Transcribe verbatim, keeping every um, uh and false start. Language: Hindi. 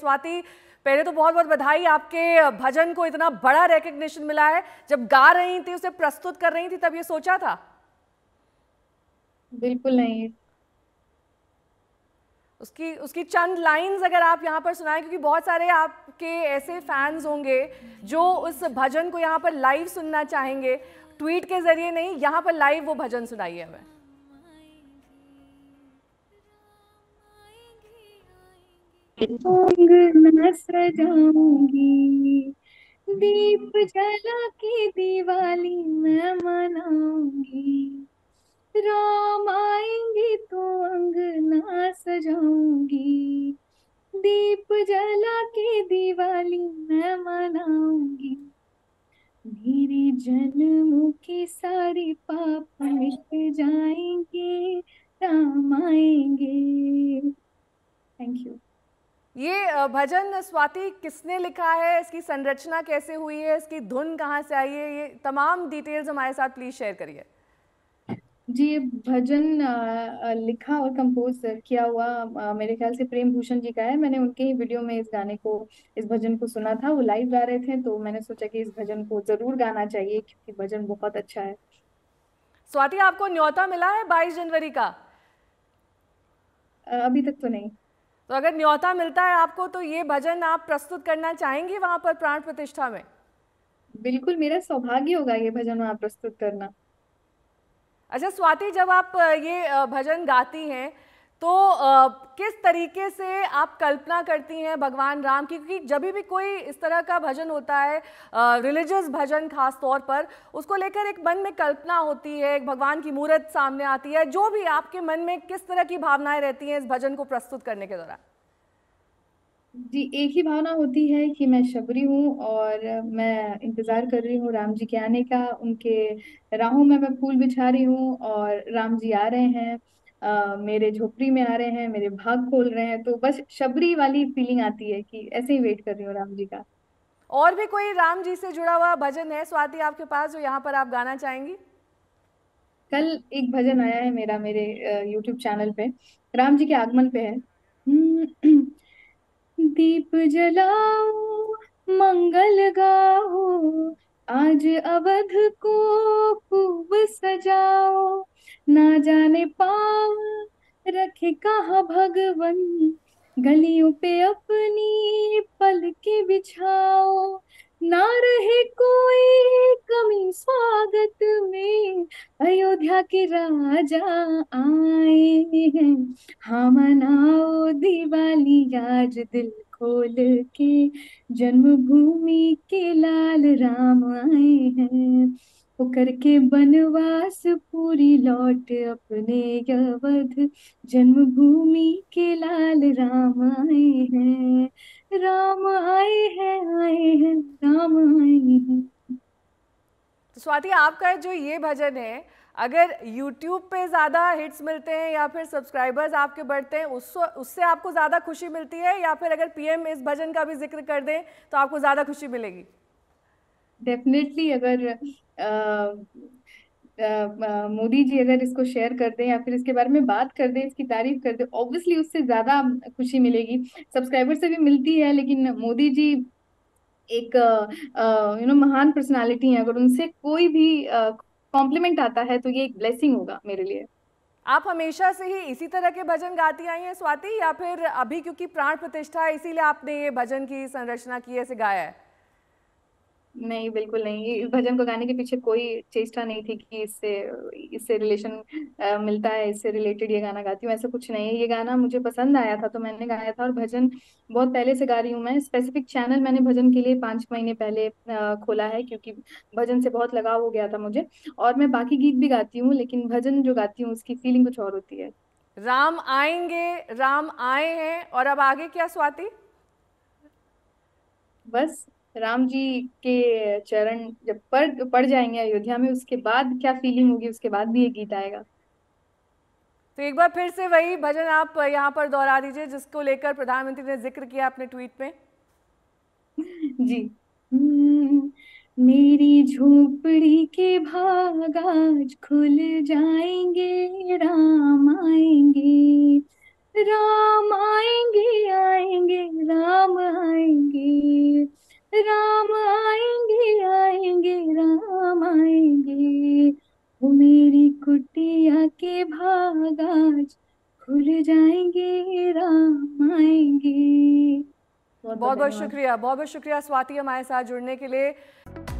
स्वाति, पहले तो बहुत बहुत बधाई, आपके भजन को इतना बड़ा रिकग्निशन मिला है। जब गा रही थी, उसे प्रस्तुत कर रही थी, तब ये सोचा था? बिल्कुल नहीं। उसकी उसकी चंद लाइंस अगर आप यहाँ पर सुनाएं, क्योंकि बहुत सारे आपके ऐसे फैंस होंगे जो उस भजन को यहाँ पर लाइव सुनना चाहेंगे, ट्वीट के जरिए नहीं, यहाँ पर लाइव वो भजन सुनाइए हमें। मैं सजाऊंगी दीप जला के, दिवाली मैं मनाऊंगी, राम आएंगे तो अंगना सजाऊंगी, दीप जला के दिवाली मैं मनाऊंगी, मेरे जन्म के सारे पाप मिट जाएंगे, राम आएंगे। Thank you. ये भजन स्वाति किसने लिखा है, इसकी संरचना कैसे हुई है, इसकी धुन कहाँ से आई है, ये तमाम डिटेल्स हमारे साथ प्लीज शेयर करिए। जी, ये भजन लिखा और कंपोज किया हुआ मेरे ख्याल से प्रेम भूषण जी का है। मैंने उनके ही वीडियो में इस गाने को, इस भजन को सुना था। वो लाइव गा रहे थे तो मैंने सोचा कि इस भजन को जरूर गाना चाहिए क्योंकि भजन बहुत अच्छा है। स्वाति, आपको न्योता मिला है बाईस जनवरी का? अभी तक तो नहीं। तो अगर न्योता मिलता है आपको तो ये भजन आप प्रस्तुत करना चाहेंगी वहाँ पर प्राण प्रतिष्ठा में? बिल्कुल, मेरा सौभाग्य होगा ये भजन वहाँ प्रस्तुत करना। अच्छा स्वाति, जब आप ये भजन गाती हैं तो किस तरीके से आप कल्पना करती हैं भगवान राम की? क्योंकि जब भी कोई इस तरह का भजन होता है, रिलीजियस भजन खास तौर पर, उसको लेकर एक मन में कल्पना होती है, एक भगवान की मूर्त सामने आती है। जो भी आपके मन में किस तरह की भावनाएं रहती हैं इस भजन को प्रस्तुत करने के दौरान? जी, एक ही भावना होती है कि मैं शबरी हूँ और मैं इंतज़ार कर रही हूँ राम जी के आने का। उनके राहों में मैं फूल बिछा रही हूँ और राम जी आ रहे हैं, Uh, मेरे झोपड़ी में आ रहे हैं, मेरे भाग खोल रहे हैं। तो बस शबरी वाली फीलिंग आती है कि ऐसे ही वेट कर रही हूँ राम जी का। और भी कोई राम जी से जुड़ा हुआ भजन है स्वाति आपके पास जो यहाँ पर आप गाना चाहेंगी? कल एक भजन आया है मेरा, मेरे यूट्यूब चैनल पे, राम जी के आगमन पे है। दीप जलाओ मंगल गाओ, आज अवध को खूब सजाओ, ना जाने पाँव रखे कहाँ भगवन, गलियों पे अपनी पलके बिछाओ, ना रहे कोई कमी स्वागत में, अयोध्या के राजा आए हैं, हाँ मनाओ दिवाली आज दिल खोल के, जन्मभूमि के लाल राम आए हैं, होकर के बनवास पूरी लौट अपने अवध, जन्मभूमि के लाल राम आए हैं, राम आए हैं, आए हैं, राम आए हैं। तो स्वाति, आपका जो ये भजन है, अगर YouTube पे ज़्यादा हिट्स मिलते हैं या फिर सब्सक्राइबर्स आपके बढ़ते हैं, उससे उससे आपको ज़्यादा खुशी मिलती है, या फिर अगर पीएम इस भजन का भी जिक्र कर दें तो आपको ज़्यादा खुशी मिलेगी? डेफिनेटली, अगर आ, आ, मोदी जी अगर इसको शेयर कर दें या फिर इसके बारे में बात कर दें, इसकी तारीफ कर दें, ऑब्वियसली उससे ज़्यादा खुशी मिलेगी। सब्सक्राइबर से भी मिलती है, लेकिन मोदी जी एक यू नो महान पर्सनालिटी हैं। अगर उनसे कोई भी कॉम्प्लीमेंट आता है तो ये एक ब्लेसिंग होगा मेरे लिए। आप हमेशा से ही इसी तरह के भजन गाती आई हैं स्वाति, या फिर अभी क्योंकि प्राण प्रतिष्ठा है इसीलिए आपने ये भजन की संरचना की, ऐसे गाया है? नहीं, बिल्कुल नहीं। भजन को गाने के पीछे कोई चेष्टा नहीं थी कि इससे इससे रिलेशन आ, मिलता है, इससे रिलेटेड ये गाना गाती हूँ, ऐसा कुछ नहीं है। ये गाना मुझे पसंद आया था तो मैंने गाया था। और भजन बहुत पहले से गा रही हूँ मैं। स्पेसिफिक चैनल मैंने भजन के लिए पाँच महीने पहले आ, खोला है क्योंकि भजन से बहुत लगाव हो गया था मुझे। और मैं बाकी गीत भी गाती हूँ, लेकिन भजन जो गाती हूँ उसकी फीलिंग कुछ और होती है। राम आएंगे, राम आए हैं, और अब आगे क्या स्वाति? बस राम जी के चरण जब पड़ पड़ जाएंगे अयोध्या में, उसके बाद क्या फीलिंग होगी, उसके बाद भी ये गीत आएगा। तो एक बार फिर से वही भजन आप यहाँ पर दोहरा दीजिए जिसको लेकर प्रधानमंत्री ने जिक्र किया अपने ट्वीट में। जी, मेरी झोपड़ी के भाग आज खुल जाएंगे, राम आएंगे, राम आएंगे आएंगे राम आएंगे राम आएंगे आएंगे राम आएंगे। वो मेरी कुटिया के भागाज खुल जाएंगे राम आएंगे। बहुत बहुत शुक्रिया, बहुत बहुत शुक्रिया स्वाति हमारे साथ जुड़ने के लिए।